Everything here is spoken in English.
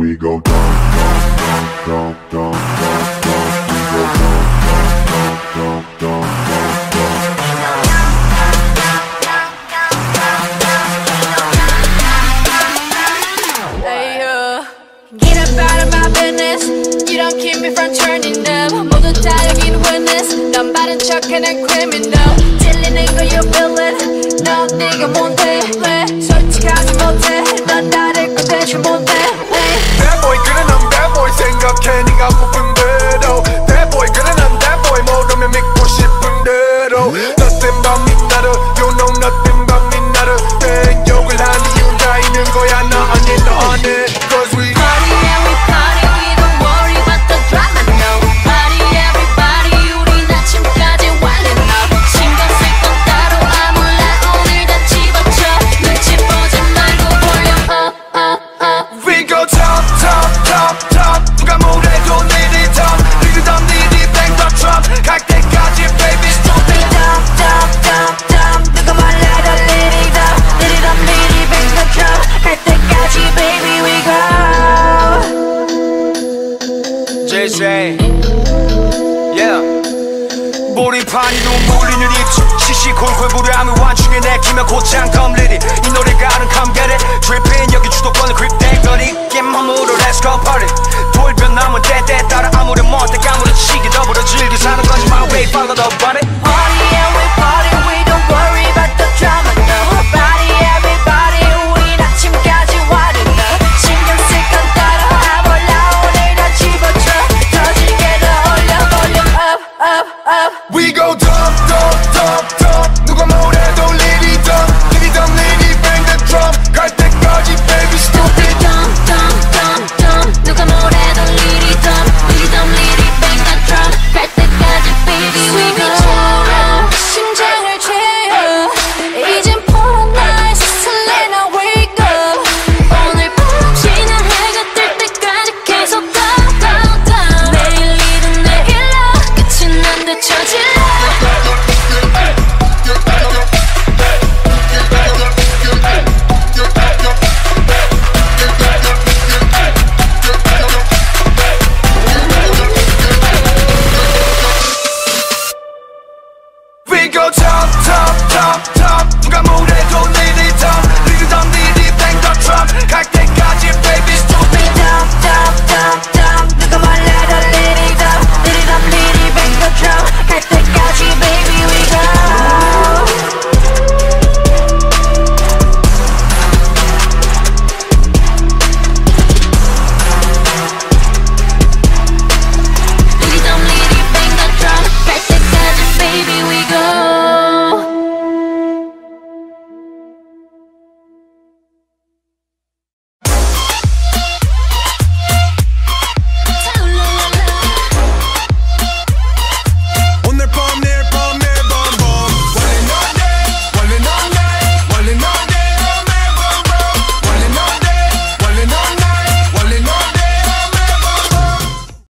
We go down, down, down, down, down. 난 criminal 찔리는 거 you feel it 넌 네가 뭔데 왜 솔직하지 못해 난 나를 꺼내지 못해 Bad boy 그래 난 bad boy 생각해 네가 뽑은 대로 Bad boy 그래 난 bad boy 모르면 믿고 싶은 대로 Nothing about me 나를 You know nothing about me 나를 왜 욕을 하는 이유 다 있는 거야 나 아니 너 아니 Cause we party and we party We don't worry about the drama 시시콜콜 부려하면 완충에 내키며 곧장 come let it 이 노래가 아는 come get it